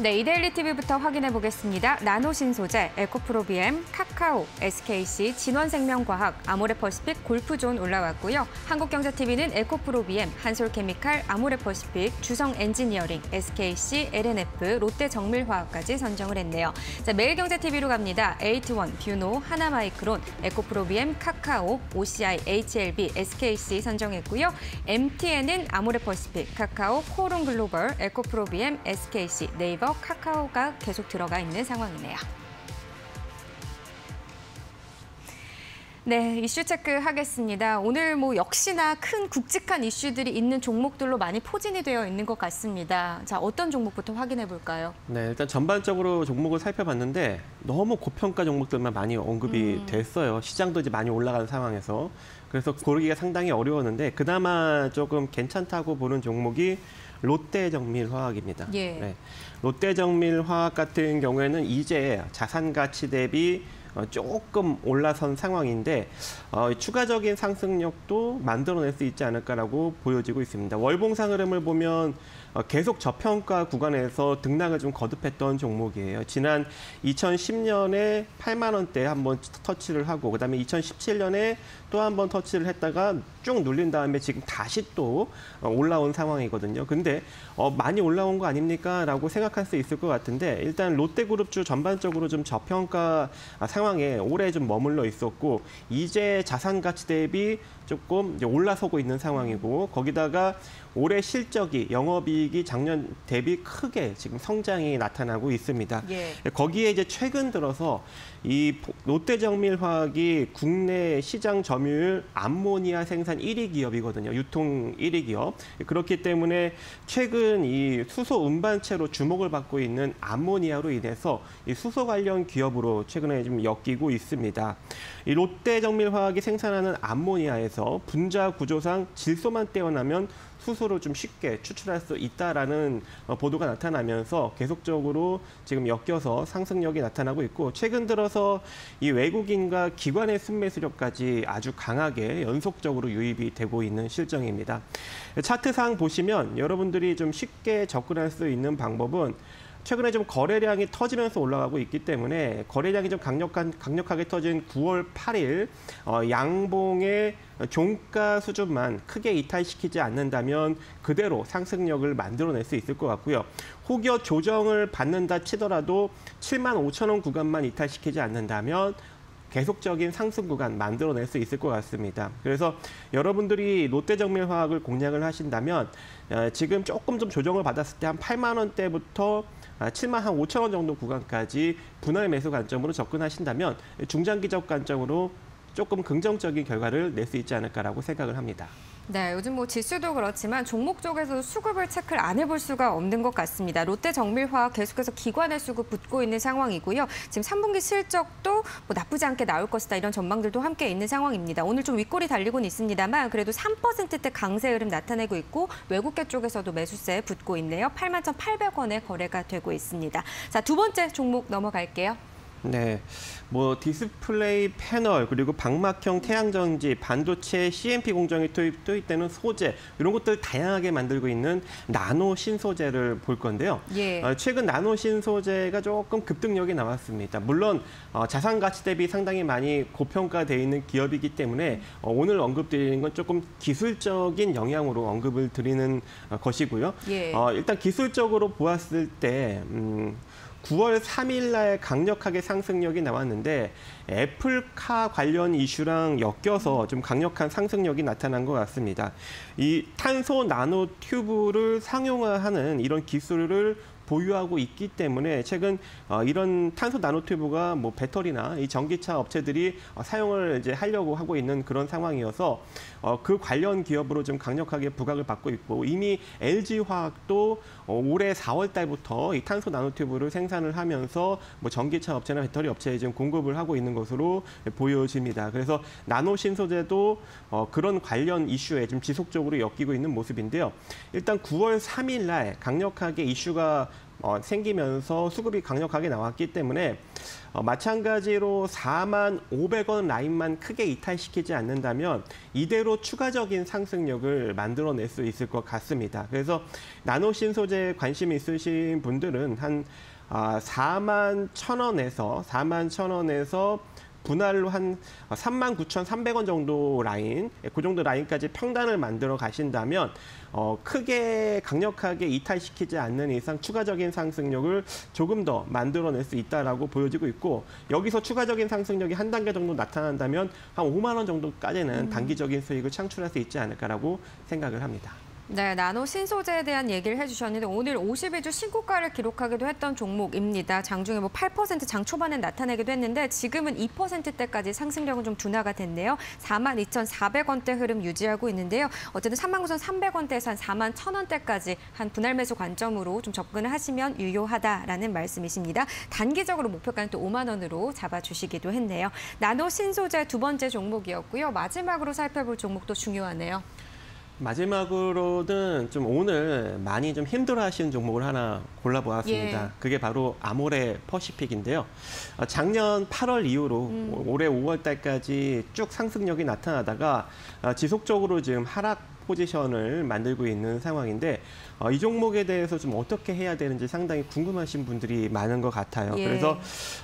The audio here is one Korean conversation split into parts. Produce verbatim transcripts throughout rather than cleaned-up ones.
네, 이데일리 티비부터 확인해 보겠습니다. 나노신소재, 에코프로비엠, 카카오, 에스케이씨, 진원생명과학, 아모레퍼시픽, 골프존 올라왔고요. 한국경제티비는 에코프로비엠, 한솔케미칼, 아모레퍼시픽, 주성엔지니어링, 에스케이씨, 엘엔에프, 롯데정밀화학까지 선정을 했네요. 자, 매일경제티비로 갑니다. 에이트원, 뷰노, 하나마이크론, 에코프로비엠, 카카오, 오씨아이, 에이치엘비, 에스케이씨 선정했고요. 엠티엔은 아모레퍼시픽, 카카오, 코오롱글로벌, 에코프로비엠, 에스케이씨, 네이버, 카카오가 계속 들어가 있는 상황이네요. 네, 이슈 체크하겠습니다. 오늘 뭐 역시나 큰 굵직한 이슈들이 있는 종목들로 많이 포진이 되어 있는 것 같습니다. 자, 어떤 종목부터 확인해 볼까요? 네, 일단 전반적으로 종목을 살펴봤는데 너무 고평가 종목들만 많이 언급이 음. 됐어요. 시장도 이제 많이 올라가는 상황에서. 그래서 고르기가 상당히 어려웠는데 그나마 조금 괜찮다고 보는 종목이 롯데정밀화학입니다. 예. 네. 롯데정밀화학 같은 경우에는 이제 자산가치 대비 조금 올라선 상황인데 어, 추가적인 상승력도 만들어낼 수 있지 않을까라고 보여지고 있습니다. 월봉상 흐름을 보면 어, 계속 저평가 구간에서 등락을 좀 거듭했던 종목이에요. 지난 이천십 년에 팔만 원대에 한번 터치를 하고 그다음에 이천십칠 년에 또 한 번 터치를 했다가 쭉 눌린 다음에 지금 다시 또 올라온 상황이거든요. 근데 어, 많이 올라온 거 아닙니까? 라고 생각할 수 있을 것 같은데 일단 롯데그룹주 전반적으로 좀 저평가 상황에 오래 좀 머물러 있었고 이제 자산가치 대비 조금 이제 올라서고 있는 상황이고 거기다가 올해 실적이 영업이익이 작년 대비 크게 지금 성장이 나타나고 있습니다. 예. 거기에 이제 최근 들어서 이 롯데정밀화학이 국내 시장 점유율 암모니아 생산 일 위 기업이거든요. 유통 일 위 기업. 그렇기 때문에 최근 이 수소 운반체로 주목을 받고 있는 암모니아로 인해서 이 수소 관련 기업으로 최근에 좀 엮이고 있습니다. 이 롯데정밀화학이 생산하는 암모니아에서 분자 구조상 질소만 떼어나면 수소로 좀 쉽게 추출할 수 있다라는 보도가 나타나면서 계속적으로 지금 엮여서 상승력이 나타나고 있고 최근 들어서 이 외국인과 기관의 순매수력까지 아주 강하게 연속적으로 유입이 되고 있는 실정입니다. 차트상 보시면 여러분들이 좀 쉽게 접근할 수 있는 방법은 최근에 좀 거래량이 터지면서 올라가고 있기 때문에 거래량이 좀 강력한, 강력하게 터진 구월 팔일 어, 양봉의 종가 수준만 크게 이탈시키지 않는다면 그대로 상승력을 만들어낼 수 있을 것 같고요. 혹여 조정을 받는다 치더라도 칠만 오천 원 구간만 이탈시키지 않는다면 계속적인 상승 구간 만들어낼 수 있을 것 같습니다. 그래서 여러분들이 롯데정밀화학을 공략을 하신다면 지금 조금 좀 조정을 받았을 때 한 팔만 원대부터 칠만 오천 원 정도 구간까지 분할 매수 관점으로 접근하신다면 중장기적 관점으로 조금 긍정적인 결과를 낼 수 있지 않을까라고 생각을 합니다. 네, 요즘 뭐 지수도 그렇지만 종목 쪽에서 수급을 체크를 안 해볼 수가 없는 것 같습니다. 롯데정밀화학 계속해서 기관의 수급 붙고 있는 상황이고요. 지금 삼 분기 실적도 뭐 나쁘지 않게 나올 것이다 이런 전망들도 함께 있는 상황입니다. 오늘 좀 윗골이 달리고는 있습니다만 그래도 삼 퍼센트대 강세 흐름 나타내고 있고 외국계 쪽에서도 매수세 붙고 있네요. 팔만 천팔백 원에 거래가 되고 있습니다. 자, 두 번째 종목 넘어갈게요. 네, 뭐 디스플레이 패널 그리고 방막형 태양전지, 반도체, 씨엠피 공정이 투입, 투입되는 소재 이런 것들 다양하게 만들고 있는 나노신소재를 볼 건데요. 예. 어, 최근 나노신소재가 조금 급등력이 나왔습니다. 물론 어, 자산가치 대비 상당히 많이 고평가되어 있는 기업이기 때문에 어, 오늘 언급드리는 건 조금 기술적인 영향으로 언급을 드리는 어, 것이고요. 예. 어, 일단 기술적으로 보았을 때 음, 구월 삼일 날 강력하게 상승력이 나왔는데 애플카 관련 이슈랑 엮여서 좀 강력한 상승력이 나타난 것 같습니다. 이 탄소 나노 튜브를 상용화하는 이런 기술을 보유하고 있기 때문에 최근 이런 탄소 나노튜브가 뭐 배터리나 이 전기차 업체들이 사용을 이제 하려고 하고 있는 그런 상황이어서 그 관련 기업으로 좀 강력하게 부각을 받고 있고 이미 엘지화학도 올해 사월 달부터 이 탄소 나노튜브를 생산을 하면서 뭐 전기차 업체나 배터리 업체에 지금 공급을 하고 있는 것으로 보여집니다. 그래서 나노 신소재도 그런 관련 이슈에 좀 지속적으로 엮이고 있는 모습인데요. 일단 구월 삼일 날 강력하게 이슈가 어, 생기면서 수급이 강력하게 나왔기 때문에 어, 마찬가지로 사만 오백 원 라인만 크게 이탈시키지 않는다면 이대로 추가적인 상승력을 만들어낼 수 있을 것 같습니다. 그래서 나노신소재에 관심 있으신 분들은 한 아, 사만 천 원에서 사만 천 원에서 분할로 한 삼만 구천삼백 원 정도 라인, 그 정도 라인까지 평단을 만들어 가신다면 어, 크게 강력하게 이탈시키지 않는 이상 추가적인 상승력을 조금 더 만들어낼 수 있다라고 보여지고 있고, 여기서 추가적인 상승력이 한 단계 정도 나타난다면 한 오만 원 정도까지는 단기적인 수익을 창출할 수 있지 않을까라고 생각을 합니다. 네, 나노 신소재에 대한 얘기를 해주셨는데 오늘 오십이 주 신고가를 기록하기도 했던 종목입니다. 장중에 뭐 팔 퍼센트 장 초반에 나타내기도 했는데 지금은 이 퍼센트대까지 상승력은 좀 둔화가 됐네요. 사만 이천사백 원대 흐름 유지하고 있는데요. 어쨌든 삼만 구천삼백 원대에서 한 사만 천 원대까지 한 분할 매수 관점으로 좀 접근을 하시면 유효하다라는 말씀이십니다. 단기적으로 목표가는 또 오만 원으로 잡아주시기도 했네요. 나노 신소재 두 번째 종목이었고요. 마지막으로 살펴볼 종목도 중요하네요. 마지막으로는 좀 오늘 많이 좀 힘들어하시는 종목을 하나 골라보았습니다. 예. 그게 바로 아모레퍼시픽인데요. 작년 팔월 이후로 음. 올해 오월 달까지 쭉 상승력이 나타나다가 지속적으로 지금 하락 포지션을 만들고 있는 상황인데 어, 이 종목에 대해서 좀 어떻게 해야 되는지 상당히 궁금하신 분들이 많은 것 같아요. 예. 그래서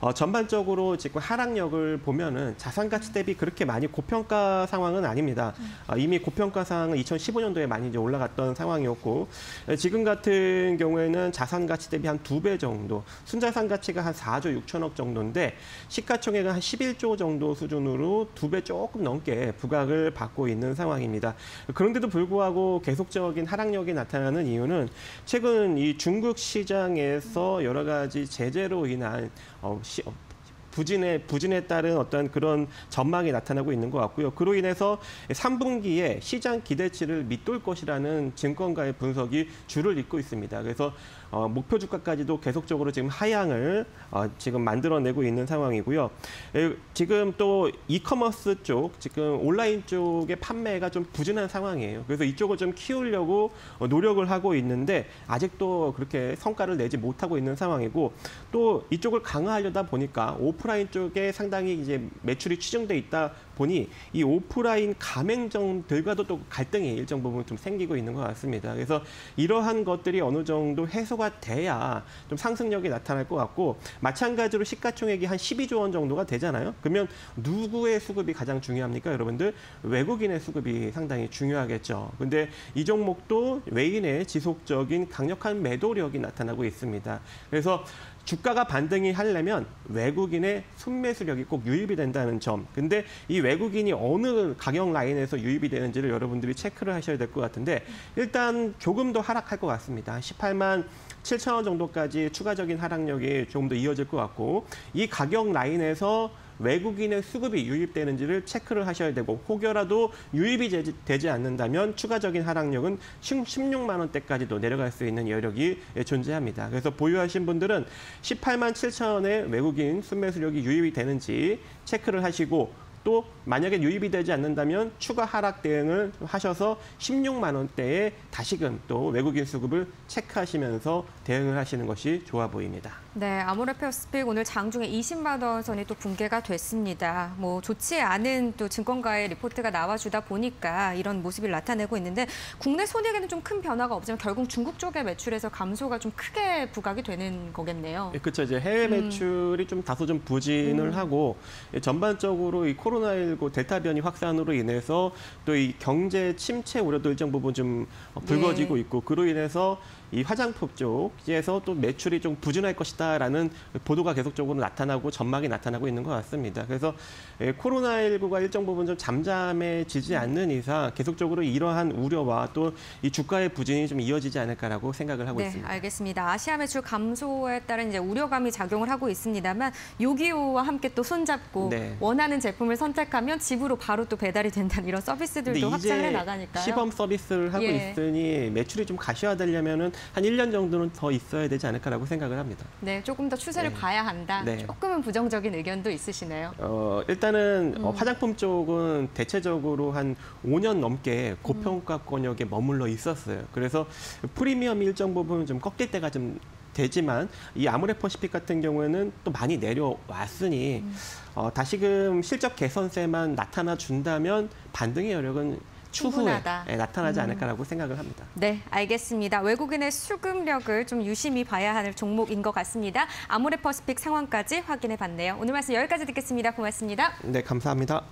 어, 전반적으로 지금 하락력을 보면은 자산 가치 대비 그렇게 많이 고평가 상황은 아닙니다. 음. 어, 이미 고평가 상황은 이천십오 년도에 많이 이제 올라갔던 상황이었고, 지금 같은 경우에는 자산 가치 대비 한 두 배 정도, 순자산 가치가 한 사조 육천억 정도인데 시가총액은 한 십일조 정도 수준으로 두 배 조금 넘게 부각을 받고 있는 상황입니다. 그런데 불구하고 계속적인 하락력이 나타나는 이유는 최근 이 중국 시장에서 여러 가지 제재로 인한 어, 시, 어. 부진에, 부진에 따른 어떤 그런 전망이 나타나고 있는 것 같고요. 그로 인해서 삼 분기에 시장 기대치를 밑돌 것이라는 증권가의 분석이 줄을 잇고 있습니다. 그래서 어, 목표 주가까지도 계속적으로 지금 하향을 어, 지금 만들어내고 있는 상황이고요. 에, 지금 또 이커머스 쪽, 지금 온라인 쪽의 판매가 좀 부진한 상황이에요. 그래서 이쪽을 좀 키우려고 노력을 하고 있는데 아직도 그렇게 성과를 내지 못하고 있는 상황이고, 또 이쪽을 강화하려다 보니까 오프라인 쪽에 상당히 이제 매출이 추정돼 있다 보니 이 오프라인 가맹점들과도 또 갈등이 일정 부분 좀 생기고 있는 것 같습니다. 그래서 이러한 것들이 어느 정도 해소가 돼야 좀 상승력이 나타날 것 같고, 마찬가지로 시가총액이 한 십이조 원 정도가 되잖아요. 그러면 누구의 수급이 가장 중요합니까, 여러분들? 외국인의 수급이 상당히 중요하겠죠. 근데 이 종목도 외인의 지속적인 강력한 매도력이 나타나고 있습니다. 그래서 주가가 반등이 하려면 외국인의 순매수력이 꼭 유입이 된다는 점. 근데 이 외국인이 어느 가격 라인에서 유입이 되는지를 여러분들이 체크를 하셔야 될 것 같은데, 일단 조금 더 하락할 것 같습니다. 십팔만 칠천 원 정도까지 추가적인 하락력이 조금 더 이어질 것 같고, 이 가격 라인에서 외국인의 수급이 유입되는지를 체크를 하셔야 되고, 혹여라도 유입이 되지 않는다면 추가적인 하락력은 십육만 원대까지도 내려갈 수 있는 여력이 존재합니다. 그래서 보유하신 분들은 십팔만 칠천 원에 외국인 순매수력이 유입이 되는지 체크를 하시고, 또 만약에 유입이 되지 않는다면 추가 하락 대응을 하셔서 십육만 원대에 다시금 또 외국인 수급을 체크하시면서 대응을 하시는 것이 좋아 보입니다. 네, 아모레퍼시픽 오늘 장중에 이십만 원 선이 또 붕괴가 됐습니다. 뭐 좋지 않은 또 증권가의 리포트가 나와주다 보니까 이런 모습을 나타내고 있는데, 국내 손익에는 좀 큰 변화가 없지만 결국 중국 쪽의 매출에서 감소가 좀 크게 부각이 되는 거겠네요. 네, 그렇죠. 이제 해외 매출이 음. 좀 다소 좀 부진을 음. 하고, 전반적으로 이 코로나 코로나십구 델타 변이 확산으로 인해서 또 이 경제 침체 우려도 일정 부분 좀 불거지고 있고, 그로 인해서 이 화장품 쪽에서 또 매출이 좀 부진할 것이다라는 보도가 계속적으로 나타나고 전망이 나타나고 있는 것 같습니다. 그래서 코로나십구가 일정 부분 좀 잠잠해지지 않는 이상 계속적으로 이러한 우려와 또 이 주가의 부진이 좀 이어지지 않을까라고 생각을 하고 네, 있습니다. 네, 알겠습니다. 아시아 매출 감소에 따른 이제 우려감이 작용을 하고 있습니다만, 요기요와 함께 또 손잡고 네. 원하는 제품을 선택하면 집으로 바로 또 배달이 된다는 이런 서비스들도 확장해 나가니까요. 시범 서비스를 하고 예. 있으니 매출이 좀 가시화되려면은 한 일 년 정도는 더 있어야 되지 않을까라고 생각을 합니다. 네, 조금 더 추세를 네. 봐야 한다. 네. 조금은 부정적인 의견도 있으시네요. 어, 일단은 음. 화장품 쪽은 대체적으로 한 오 년 넘게 고평가 권역에 머물러 있었어요. 그래서 프리미엄이 일정 부분 좀 꺾일 때가 좀 되지만 이 아모레퍼시픽 같은 경우에는 또 많이 내려왔으니 음. 어, 다시금 실적 개선세만 나타나 준다면 반등의 여력은 추후에 네, 나타나지 않을까라고 음. 생각을 합니다. 네, 알겠습니다. 외국인의 수급력을 좀 유심히 봐야 할 종목인 것 같습니다. 아모레퍼시픽 상황까지 확인해 봤네요. 오늘 말씀 여기까지 듣겠습니다. 고맙습니다. 네, 감사합니다.